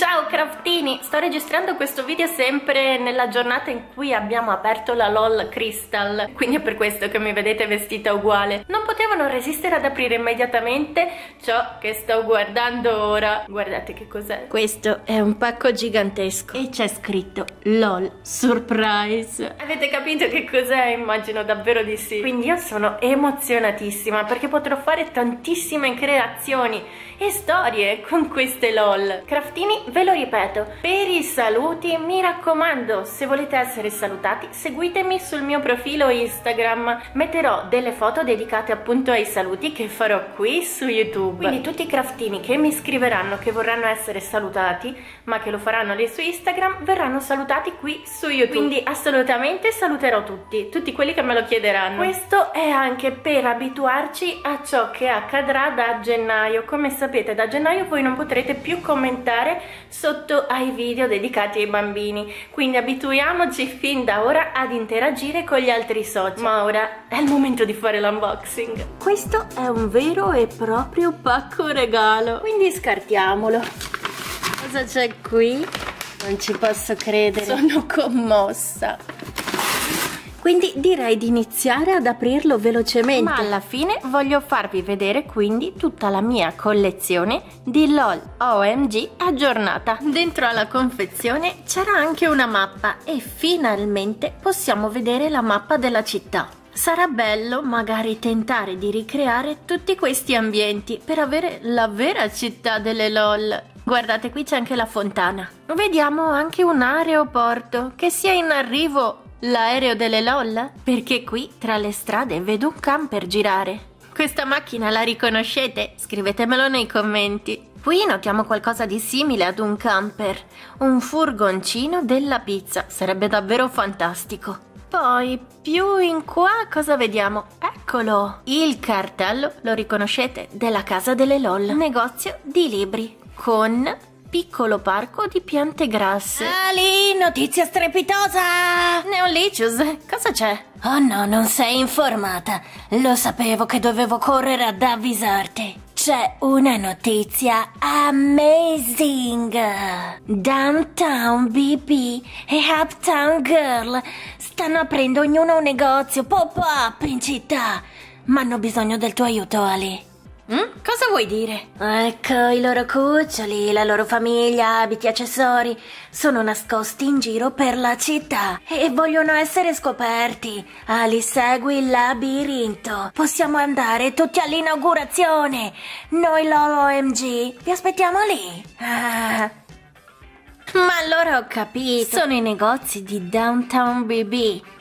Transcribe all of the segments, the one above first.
Ciao craftini, sto registrando questo video sempre nella giornata in cui abbiamo aperto la LOL Crystal, quindi è per questo che mi vedete vestita uguale. Non potevo non resistere ad aprire immediatamente ciò che sto guardando ora. Guardate che cos'è. Questo è un pacco gigantesco e c'è scritto LOL Surprise. Avete capito che cos'è? Immagino davvero di sì. Quindi io sono emozionatissima perché potrò fare tantissime creazioni e storie con queste LOL. Craftini, ve lo ripeto, per i saluti mi raccomando, se volete essere salutati seguitemi sul mio profilo Instagram, metterò delle foto dedicate appunto ai saluti che farò qui su YouTube, quindi tutti i craftini che mi scriveranno che vorranno essere salutati ma che lo faranno lì su Instagram verranno salutati qui su YouTube, quindi assolutamente saluterò tutti quelli che me lo chiederanno. Questo è anche per abituarci a ciò che accadrà da gennaio. Come sapete, da gennaio voi non potrete più commentare sotto ai video dedicati ai bambini, quindi abituiamoci fin da ora ad interagire con gli altri social. Ma ora è il momento di fare l'unboxing. Questo è un vero e proprio pacco regalo, quindi scartiamolo. Cosa c'è qui? Non ci posso credere, sono commossa. Quindi direi di iniziare ad aprirlo velocemente. Ma alla fine voglio farvi vedere quindi tutta la mia collezione di LOL OMG aggiornata. Dentro alla confezione c'era anche una mappa e finalmente possiamo vedere la mappa della città. Sarà bello magari tentare di ricreare tutti questi ambienti per avere la vera città delle LOL. Guardate, qui c'è anche la fontana. Vediamo anche un aeroporto, che sia in arrivo l'aereo delle LOL, perché qui tra le strade vedo un camper girare. Questa macchina la riconoscete? Scrivetemelo nei commenti. Qui notiamo qualcosa di simile ad un camper, un furgoncino della pizza, sarebbe davvero fantastico. Poi più in qua cosa vediamo? Eccolo! Il cartello, lo riconoscete? Della casa delle LOL, negozio di libri con piccolo parco di piante grasse. Aly, notizia strepitosa! Neolicious, cosa c'è? Oh no, non sei informata. Lo sapevo che dovevo correre ad avvisarti. C'è una notizia amazing! Downtown BB e Uptown Girl stanno aprendo ognuno un negozio pop-up in città, ma hanno bisogno del tuo aiuto, Aly. Cosa vuoi dire? Ecco, i loro cuccioli, la loro famiglia, abiti e accessori sono nascosti in giro per la città e vogliono essere scoperti. Aly, segui il labirinto. Possiamo andare tutti all'inaugurazione. Noi LOL OMG vi aspettiamo lì. Ma allora ho capito, sono i negozi di Downtown BB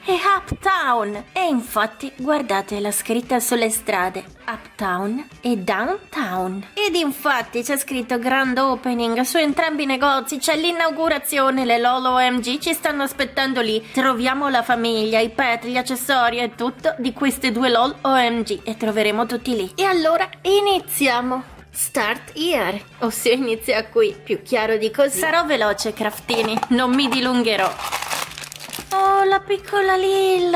e Uptown, e infatti guardate la scritta sulle strade, Uptown e Downtown, ed infatti c'è scritto grand opening su entrambi i negozi, c'è l'inaugurazione, le LOL OMG ci stanno aspettando lì, troviamo la famiglia, i pet, gli accessori e tutto di queste due LOL OMG e troveremo tutti lì. E allora iniziamo! Start here, ossia inizia qui, più chiaro di così. Sarò veloce, craftini, non mi dilungherò. Oh, la piccola Lil!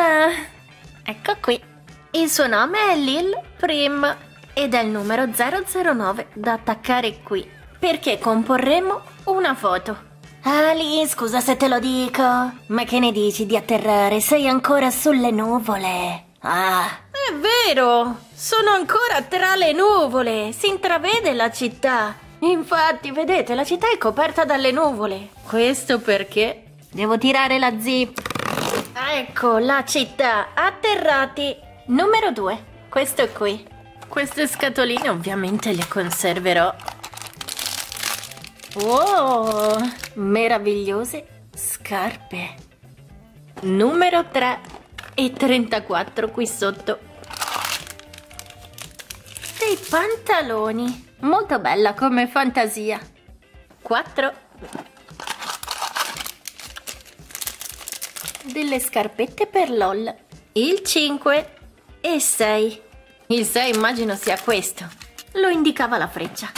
Ecco qui. Il suo nome è Lil Prim ed è il numero 009 da attaccare qui, perché comporremo una foto. Aly, scusa se te lo dico, ma che ne dici di atterrare? Sei ancora sulle nuvole. Ah! È vero, sono ancora tra le nuvole, si intravede la città. Infatti, vedete, la città è coperta dalle nuvole. Questo perché? Devo tirare la zip. Ecco, la città, atterrati. Numero 2, questo qui. Queste scatoline ovviamente le conserverò. Wow, meravigliose scarpe. Numero 3 e 34 qui sotto. Dei pantaloni, molto bella come fantasia. 4 delle scarpette per LOL. Il 5 e 6. Il 6 immagino sia questo, lo indicava la freccia.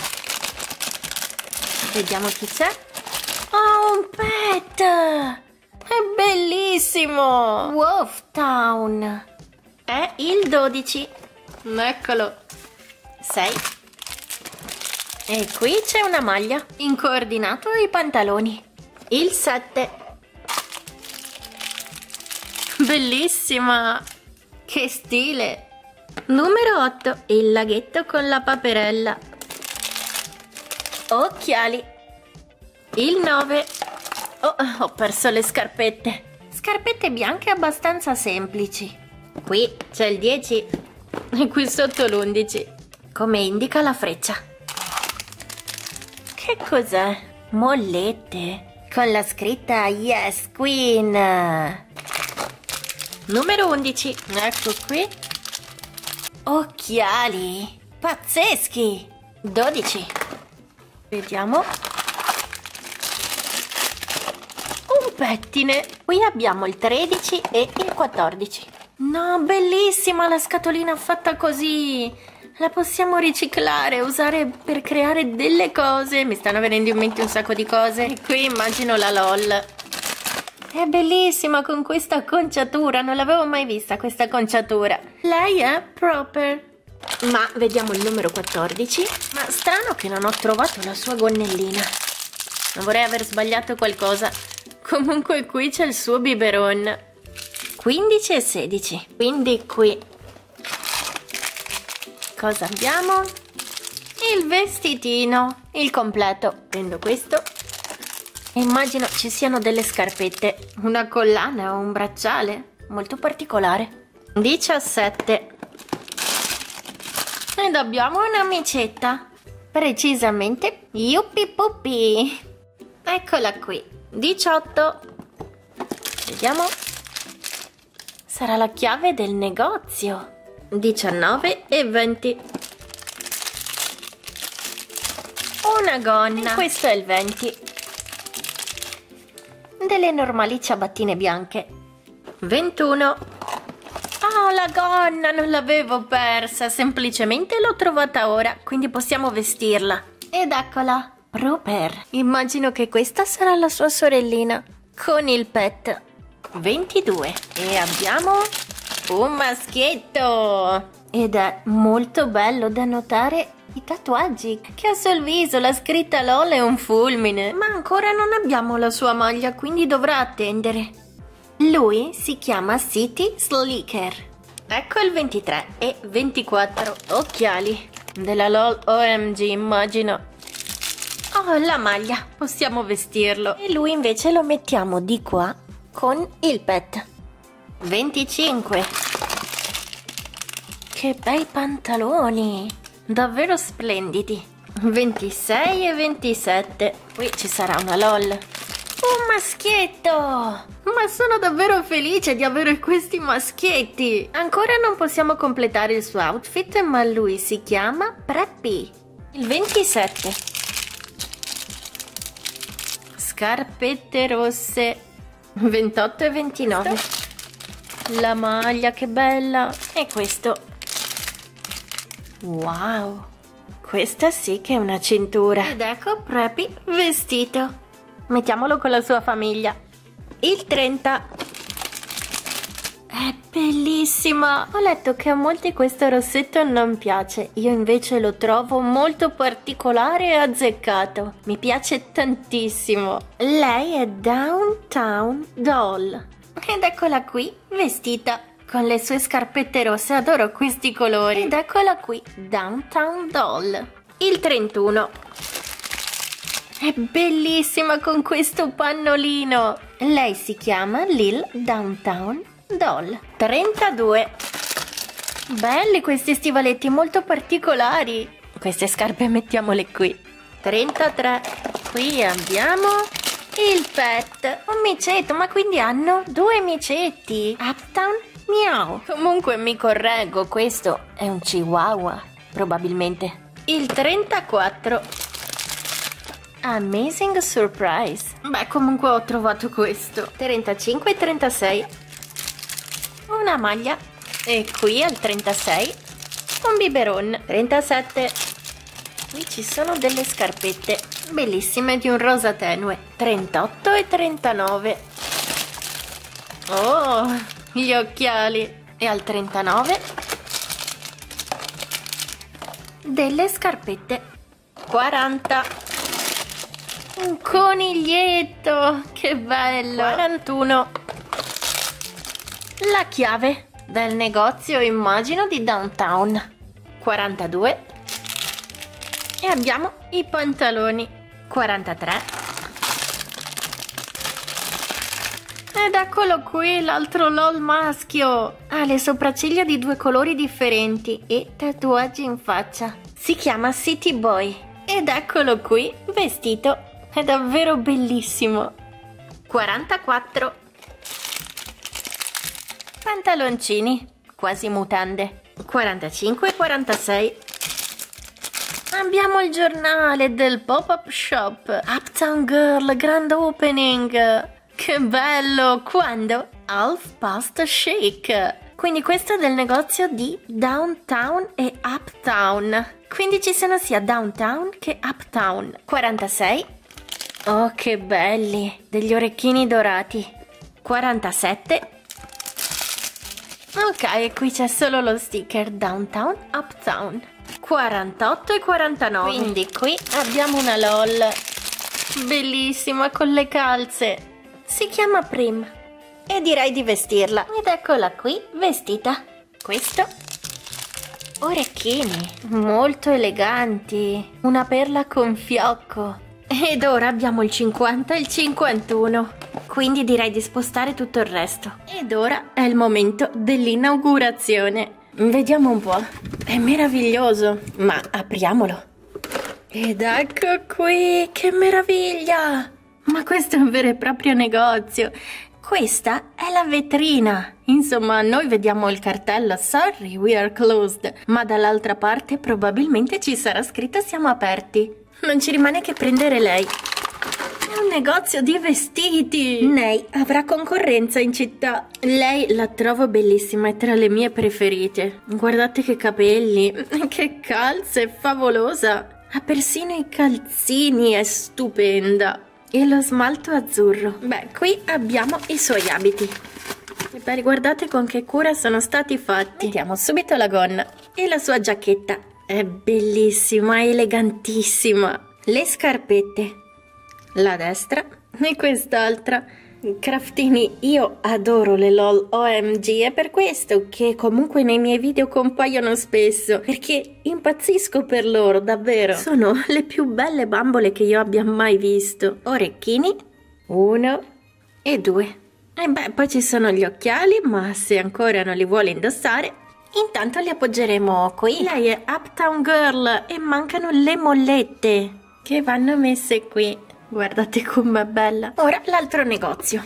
Vediamo chi c'è. Oh, un pet, è bellissimo. Wolf Town è il 12, eccolo. 6 E qui c'è una maglia. In coordinato i pantaloni. Il 7. Bellissima! Che stile! Numero 8. Il laghetto con la paperella. Occhiali. Il 9. Oh, ho perso le scarpette. Scarpette bianche abbastanza semplici. Qui c'è il 10. E qui sotto l'11. Come indica la freccia. Che cos'è? Mollette? Con la scritta Yes Queen! Numero 11, ecco qui. Occhiali! Pazzeschi! 12. Vediamo. Un pettine! Qui abbiamo il 13 e il 14. No, bellissima la scatolina fatta così! La possiamo riciclare, usare per creare delle cose. Mi stanno venendo in mente un sacco di cose. E qui immagino la LOL. È bellissima con questa conciatura, non l'avevo mai vista questa conciatura. Lei è proper. Ma vediamo il numero 14. Ma strano che non ho trovato la sua gonnellina. Non vorrei aver sbagliato qualcosa. Comunque qui c'è il suo biberon. 15 e 16. Quindi qui... Cosa abbiamo? Il vestitino, il completo. Prendo questo. Immagino ci siano delle scarpette, una collana o un bracciale, molto particolare. 17. Ed abbiamo un'amicetta, precisamente Yuppi Puppy. Eccola qui. 18. Vediamo. Sarà la chiave del negozio. 19 e 20. Una gonna. Questo è il 20. Delle normali ciabattine bianche. 21. Oh, la gonna non l'avevo persa. Semplicemente l'ho trovata ora. Quindi possiamo vestirla. Ed eccola, Rupert. Immagino che questa sarà la sua sorellina. Con il pet. 22. E abbiamo... un maschietto! Ed è molto bello da notare i tatuaggi che ha sul viso, la scritta LOL è un fulmine. Ma ancora non abbiamo la sua maglia, quindi dovrà attendere. Lui si chiama City Slicker. Ecco il 23 e 24. Occhiali della LOL OMG, immagino. Oh, la maglia, possiamo vestirlo. E lui invece lo mettiamo di qua con il pet. 25. Che bei pantaloni, davvero splendidi. 26 e 27. Qui ci sarà una LOL. Un maschietto. Ma sono davvero felice di avere questi maschietti. Ancora non possiamo completare il suo outfit, ma lui si chiama Preppy. Il 27. Scarpette rosse. 28 e 29. La maglia, che bella! E questo. Wow! Questa sì che è una cintura. Ed ecco Preppy vestito. Mettiamolo con la sua famiglia. Il 30. È bellissima! Ho letto che a molti questo rossetto non piace. Io invece lo trovo molto particolare e azzeccato. Mi piace tantissimo. Lei è Downtown Doll. Ed eccola qui, vestita con le sue scarpette rosse, adoro questi colori. Ed eccola qui, Downtown Doll. Il 31. È bellissima con questo pannolino. Lei si chiama Lil Downtown Doll. 32. Belli questi stivaletti, molto particolari. Queste scarpe mettiamole qui. 33. Qui abbiamo... il pet, un miceto, ma quindi hanno due micetti. Uptown Meow. Comunque mi correggo, questo è un chihuahua, probabilmente. Il 34. Amazing Surprise. Beh, comunque ho trovato questo. 35 e 36. Una maglia. E qui al 36 un biberon. 37. Qui ci sono delle scarpette bellissime di un rosa tenue. 38 e 39. Oh, gli occhiali. E al 39 delle scarpette. 40, un coniglietto, che bello, 41, la chiave del negozio immagino di Downtown, 42, e abbiamo i pantaloni, 43. Ed eccolo qui l'altro LOL maschio. Ha le sopracciglia di due colori differenti e tatuaggi in faccia. Si chiama City Boy. Ed eccolo qui vestito. È davvero bellissimo. 44. Pantaloncini, quasi mutande. 45 e 46. Abbiamo il giornale del pop-up shop. Uptown Girl, grand opening. Che bello! Quando? Half past shake! Quindi questo è del negozio di Downtown e Uptown. Quindi ci sono sia Downtown che Uptown. 46. Oh, che belli! Degli orecchini dorati. 47. Ok, qui c'è solo lo sticker Downtown, Uptown. 48 e 49. Quindi qui abbiamo una LOL bellissima con le calze. Si chiama Prim e direi di vestirla. Ed eccola qui vestita. Questo, orecchini molto eleganti, una perla con fiocco. Ed ora abbiamo il 50 e il 51, quindi direi di spostare tutto il resto. Ed ora è il momento dell'inaugurazione. Vediamo un po', è meraviglioso, ma apriamolo. Ed ecco qui, che meraviglia! Ma questo è un vero e proprio negozio. Questa è la vetrina. Insomma, noi vediamo il cartello "Sorry, we are closed", ma dall'altra parte probabilmente ci sarà scritto "Siamo aperti". Non ci rimane che prendere lei. È un negozio di vestiti. Lei avrà concorrenza in città. Lei la trovo bellissima, è tra le mie preferite. Guardate che capelli, che calze, favolosa. Ha persino i calzini, è stupenda. E lo smalto azzurro. Beh, qui abbiamo i suoi abiti. E beh, guardate con che cura sono stati fatti. Mettiamo subito la gonna. E la sua giacchetta è bellissima, elegantissima. Le scarpette, la destra e quest'altra. Craftini, io adoro le LOL OMG, è per questo che comunque nei miei video compaiono spesso, perché impazzisco per loro, davvero. Sono le più belle bambole che io abbia mai visto. Orecchini, 1 e 2. E beh, poi ci sono gli occhiali, ma se ancora non li vuole indossare, intanto li appoggeremo qui. Lei è Uptown Girl e mancano le mollette, che vanno messe qui. Guardate com'è bella. Ora l'altro negozio.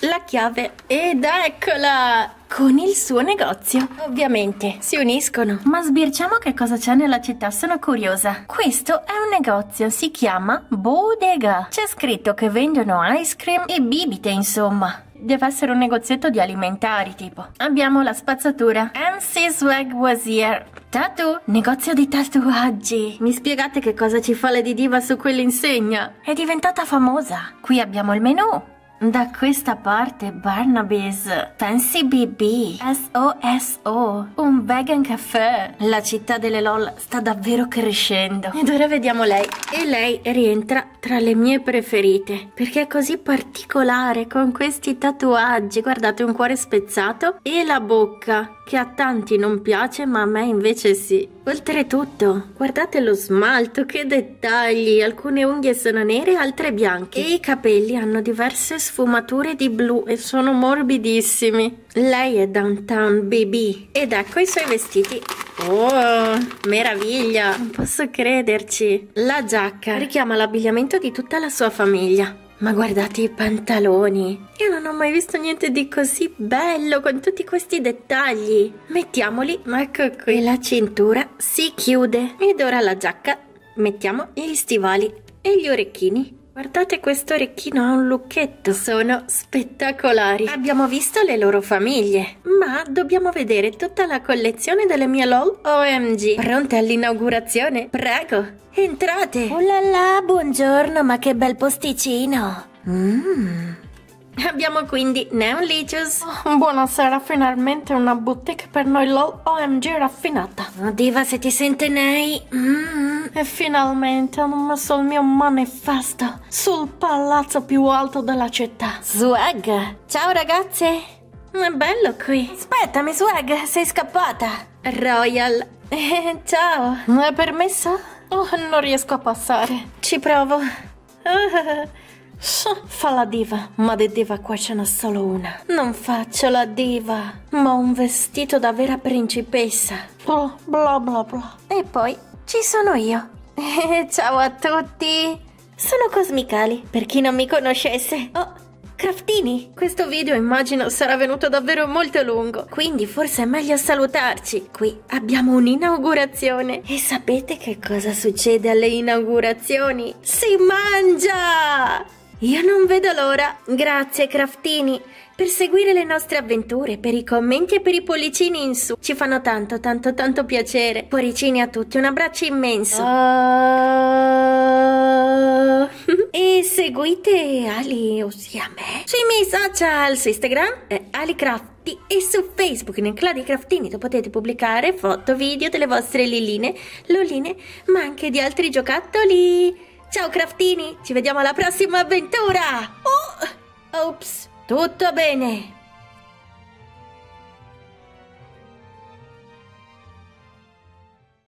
La chiave. Ed eccola! Con il suo negozio. Ovviamente si uniscono. Ma sbirciamo che cosa c'è nella città, sono curiosa. Questo è un negozio, si chiama Bodega. C'è scritto che vendono ice cream e bibite, insomma. Deve essere un negozietto di alimentari, tipo. Abbiamo la spazzatura. MC Swag was here. Tattoo, negozio di tatuaggi. Mi spiegate che cosa ci fa la D-diva su quell'insegna? È diventata famosa. Qui abbiamo il menù. Da questa parte Barnaby's, Fancy BB, S.O.S.O, un vegan caffè. La città delle LOL sta davvero crescendo. Ed ora vediamo lei. E lei rientra tra le mie preferite, perché è così particolare con questi tatuaggi. Guardate, un cuore spezzato e la bocca, che a tanti non piace ma a me invece sì. Oltretutto guardate lo smalto, che dettagli. Alcune unghie sono nere, altre bianche, e i capelli hanno diverse sfumature di blu e sono morbidissimi. Lei è Downtown BB ed ecco i suoi vestiti. Oh, meraviglia, non posso crederci. La giacca richiama l'abbigliamento di tutta la sua famiglia. Ma guardate i pantaloni, io non ho mai visto niente di così bello con tutti questi dettagli. Mettiamoli, ecco qui. E la cintura si chiude. Ed ora la giacca, mettiamo gli stivali e gli orecchini. Guardate, questo orecchino ha un lucchetto, sono spettacolari. Abbiamo visto le loro famiglie, ma dobbiamo vedere tutta la collezione delle mie LOL OMG. Pronte all'inaugurazione? Prego, entrate! Oh là là, buongiorno, ma che bel posticino! Abbiamo quindi Neolicious. Oh, buonasera, finalmente una boutique per noi LOL OMG raffinata. Oh, diva, se ti sente Ney. E finalmente hanno messo il mio manifesto sul palazzo più alto della città. Swag, ciao ragazze. È bello qui. Aspettami Swag, sei scappata. Royal, ciao. Non hai permesso? Oh, non riesco a passare. Ci provo. Fa la diva, ma di diva qua ce n'è solo una. Non faccio la diva, ma un vestito da vera principessa. Bla bla bla bla. E poi ci sono io. Ciao a tutti. Sono Cosmicali, per chi non mi conoscesse. Oh, Craftini, questo video immagino sarà venuto davvero molto lungo, quindi forse è meglio salutarci. Qui abbiamo un'inaugurazione e sapete che cosa succede alle inaugurazioni? Si mangia! Io non vedo l'ora! Grazie Craftini per seguire le nostre avventure, per i commenti e per i pollicini in su. Ci fanno tanto tanto tanto piacere. Pollicini a tutti, un abbraccio immenso. E seguite Ali, ossia me, sui miei social, su Instagram è Aly Crafty e su Facebook nel Club dei Craftini, dove potete pubblicare foto, video delle vostre lilline, loline, ma anche di altri giocattoli. Ciao Craftini, ci vediamo alla prossima avventura. Ops, tutto bene.